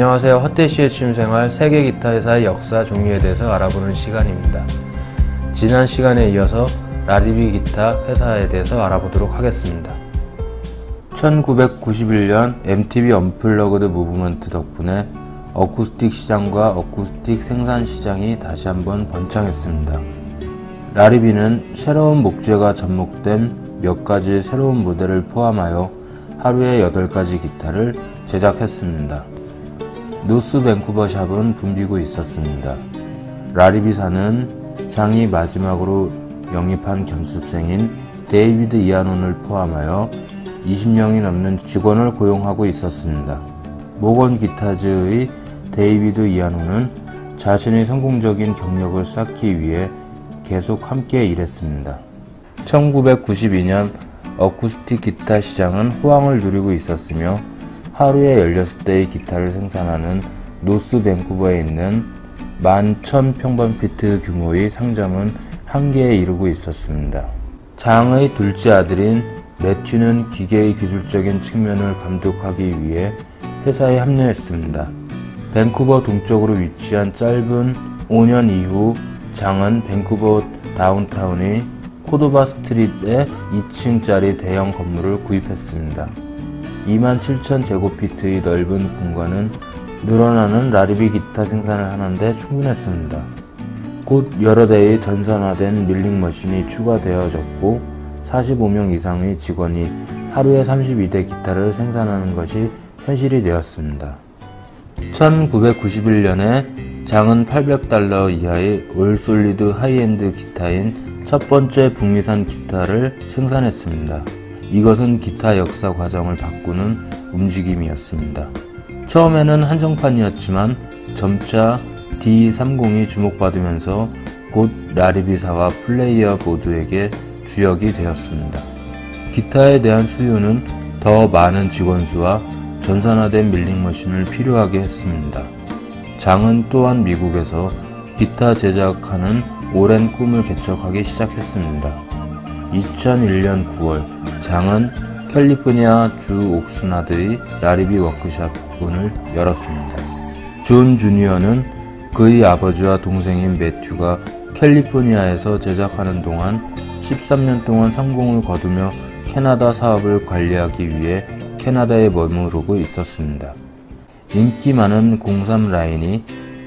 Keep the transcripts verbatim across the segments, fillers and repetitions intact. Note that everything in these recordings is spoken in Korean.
안녕하세요. 헛되씨의 취미생활 세계 기타 회사의 역사 종류에 대해서 알아보는 시간입니다. 지난 시간에 이어서 라디비 기타 회사에 대해서 알아보도록 하겠습니다. 천구백구십일 년 엠티비 언플러그드 무브먼트 덕분에 어쿠스틱 시장과 어쿠스틱 생산 시장이 다시 한번 번창했습니다. 라리비는 새로운 목재가 접목된 몇 가지 새로운 모델을 포함하여 하루에 여덟 가지 기타를 제작했습니다. 노스 밴쿠버 샵은 붐비고 있었습니다. 라리비사는 장이 마지막으로 영입한 견습생인 데이비드 이아논을 포함하여 이십 명이 넘는 직원을 고용하고 있었습니다. 모건 기타즈의 데이비드 이아논은 자신의 성공적인 경력을 쌓기 위해 계속 함께 일했습니다. 천구백구십이 년 어쿠스틱 기타 시장은 호황을 누리고 있었으며 하루에 열여섯 대의 기타를 생산하는 노스 밴쿠버에 있는 만 천 평방피트 규모의 상점은 한계에 이르고 있었습니다. 장의 둘째 아들인 매튜는 기계의 기술적인 측면을 감독하기 위해 회사에 합류했습니다. 밴쿠버 동쪽으로 위치한 짧은 오 년 이후 장은 밴쿠버 다운타운의 코도바 스트리트에 이 층짜리 대형 건물을 구입했습니다. 이만 칠천 제곱피트의 넓은 공간은 늘어나는 라리비 기타 생산을 하는데 충분했습니다. 곧 여러 대의 전산화된 밀링 머신이 추가되어졌고 사십오 명 이상의 직원이 하루에 삼십이 대 기타를 생산하는 것이 현실이 되었습니다. 천구백구십일 년에 장은 팔백 달러 이하의 올솔리드 하이엔드 기타인 첫 번째 북미산 기타를 생산했습니다. 이것은 기타 역사 과정을 바꾸는 움직임이었습니다. 처음에는 한정판이었지만 점차 디 삼십이 주목받으면서 곧 라리비사와 플레이어 모두에게 주역이 되었습니다. 기타에 대한 수요는 더 많은 직원 수와 전산화된 밀링머신을 필요하게 했습니다. 장은 또한 미국에서 기타 제작하는 오랜 꿈을 개척하기 시작했습니다. 이천일 년 구월 장은 캘리포니아 주 옥스나드의 라리비 워크샵 문을 열었습니다. 존 주니어는 그의 아버지와 동생인 매튜가 캘리포니아에서 제작하는 동안 십삼 년 동안 성공을 거두며 캐나다 사업을 관리하기 위해 캐나다에 머무르고 있었습니다. 인기 많은 공삼 라인이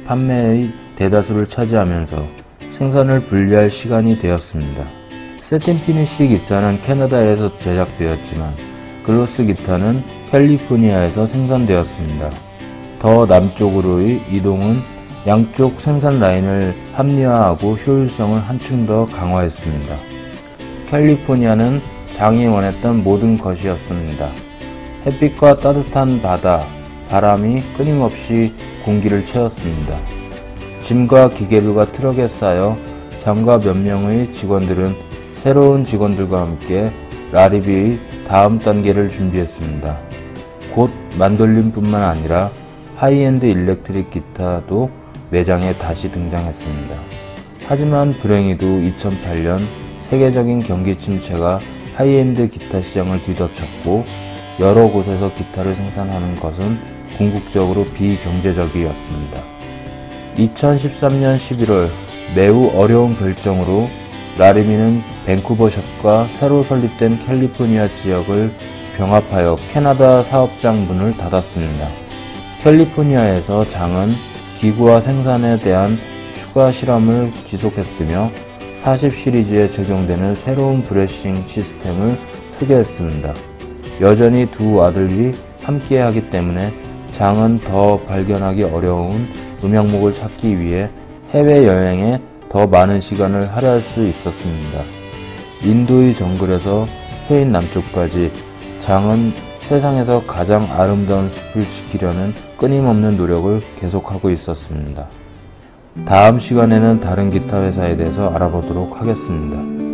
판매의 대다수를 차지하면서 생산을 분리할 시간이 되었습니다. 세틴 피니쉬 기타는 캐나다에서 제작되었지만 글로스 기타는 캘리포니아에서 생산되었습니다. 더 남쪽으로의 이동은 양쪽 생산 라인을 합리화하고 효율성을 한층 더 강화했습니다. 캘리포니아는 장이 원했던 모든 것이었습니다. 햇빛과 따뜻한 바다, 바람이 끊임없이 공기를 채웠습니다. 짐과 기계류가 트럭에 쌓여 장과 몇 명의 직원들은 새로운 직원들과 함께 라리비의 다음 단계를 준비했습니다. 곧 만돌린뿐만 아니라 하이엔드 일렉트릭 기타도 매장에 다시 등장했습니다. 하지만 불행히도 이천팔 년 세계적인 경기 침체가 하이엔드 기타 시장을 뒤덮쳤고 여러 곳에서 기타를 생산하는 것은 궁극적으로 비경제적이었습니다. 이천십삼 년 십일월 매우 어려운 결정으로 라리비는 밴쿠버 샵과 새로 설립된 캘리포니아 지역을 병합하여 캐나다 사업장 문을 닫았습니다. 캘리포니아에서 장은 기구와 생산에 대한 추가 실험을 지속했으며 사십 시리즈에 적용되는 새로운 브레싱 시스템을 소개했습니다. 여전히 두 아들이 함께 하기 때문에 장은 더 발견하기 어려운 음향목을 찾기 위해 해외여행에 더 많은 시간을 할애할 수 있었습니다. 인도의 정글에서 스페인 남쪽까지 장은 세상에서 가장 아름다운 숲을 지키려는 끊임없는 노력을 계속하고 있었습니다. 다음 시간에는 다른 기타 회사에 대해서 알아보도록 하겠습니다.